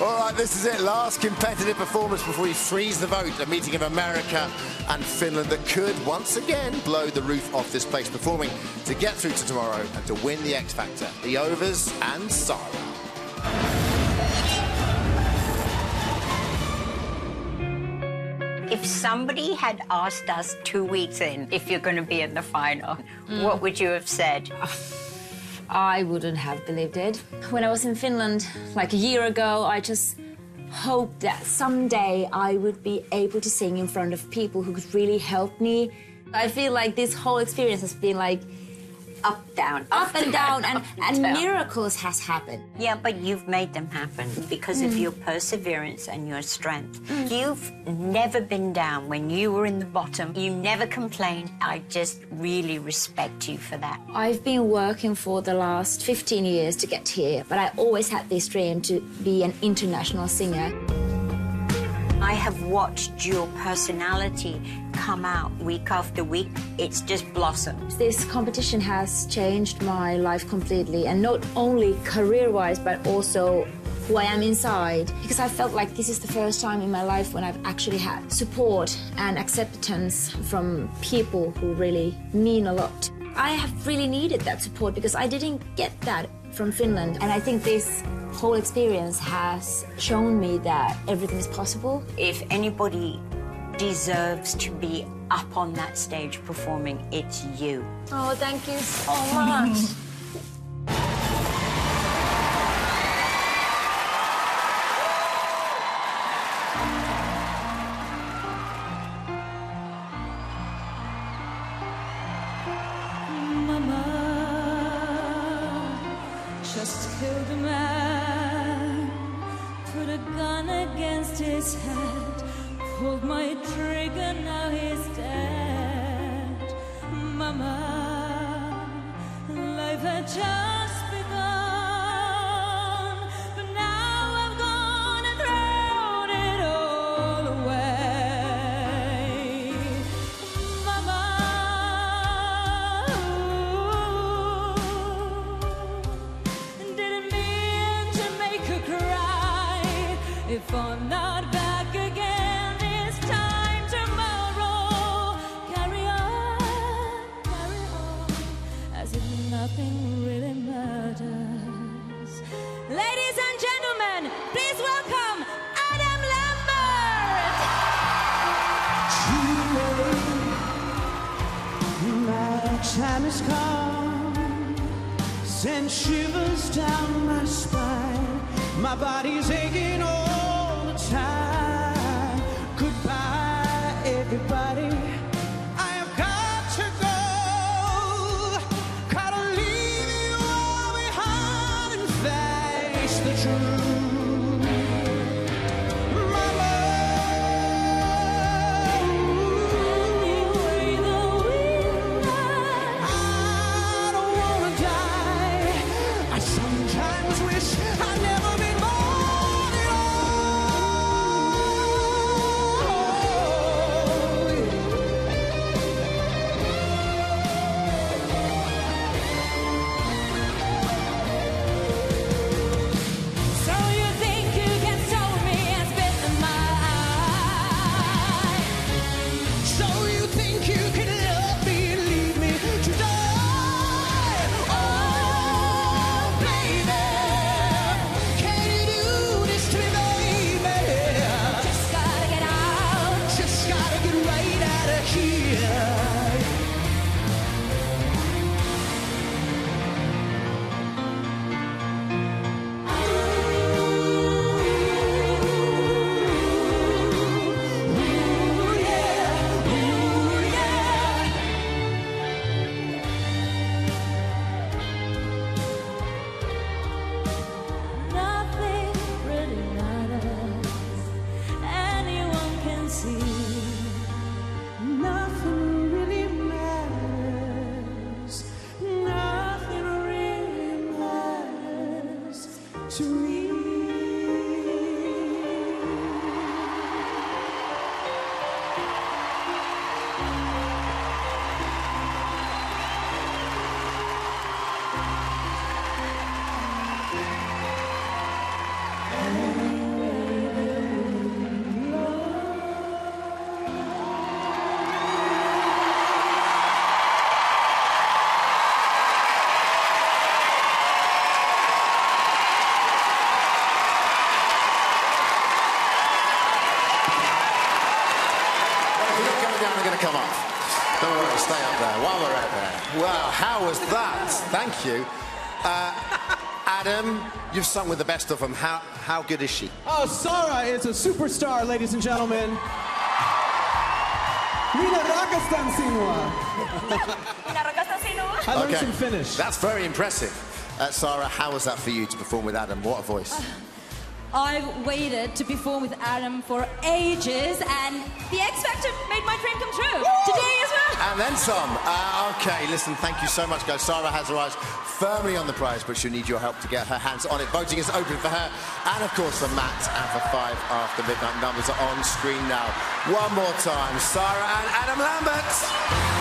All right, this is it. Last competitive performance before we freeze the vote. A meeting of America and Finland that could once again blow the roof off this place, performing to get through to tomorrow and to win the X Factor. The Overs and Saara. If somebody had asked us 2 weeks in if you're going to be in the final, what would you have said? I wouldn't have believed it. When I was in Finland, like a year ago, I just hoped that someday I would be able to sing in front of people who could really help me. I feel like this whole experience has been like up and down, and miracles has happened. Yeah, but you've made them happen because of your perseverance and your strength. You've never been down when you were in the bottom. You never complained. I just really respect you for that. I've been working for the last 15 years to get here, but I always had this dream to be an international singer. I have watched your personality come out week after week. It's just blossomed. This competition has changed my life completely, and not only career-wise, but also who I am inside. Because I felt like this is the first time in my life when I've actually had support and acceptance from people who really mean a lot. I have really needed that support because I didn't get that from Finland, and I think this whole experience has shown me that everything is possible. If anybody deserves to be up on that stage performing, it's you. Oh, thank you so much. Mama just killed a man, put a gun against his head. Hold my trigger, now he's dead. Mama, life had just begun, but now I'm gonna throw it all away. Mama, ooh, didn't mean to make her cry. If I'm not back again nothing really matters. Ladies and gentlemen, please welcome Adam Lambert! My time has come, send shivers down my spine. My body's aching all the time. Goodbye, everybody. Nothing Wow, how was that? Thank you. Adam, you've sung with the best of them. How good is she? Oh, Saara is a superstar, ladies and gentlemen. I learned some Finnish. That's very impressive. Saara, how was that for you to perform with Adam? What a voice. I've waited to perform with Adam for ages, and the X Factor made my dream come true. Woo! Today as well. And then some. Okay, listen, thank you so much, guys. Saara has her eyes firmly on the prize, but she'll need your help to get her hands on it. Voting is open for her, and of course for Matt, and for 5 after midnight. Numbers are on screen now. One more time, Saara and Adam Lambert.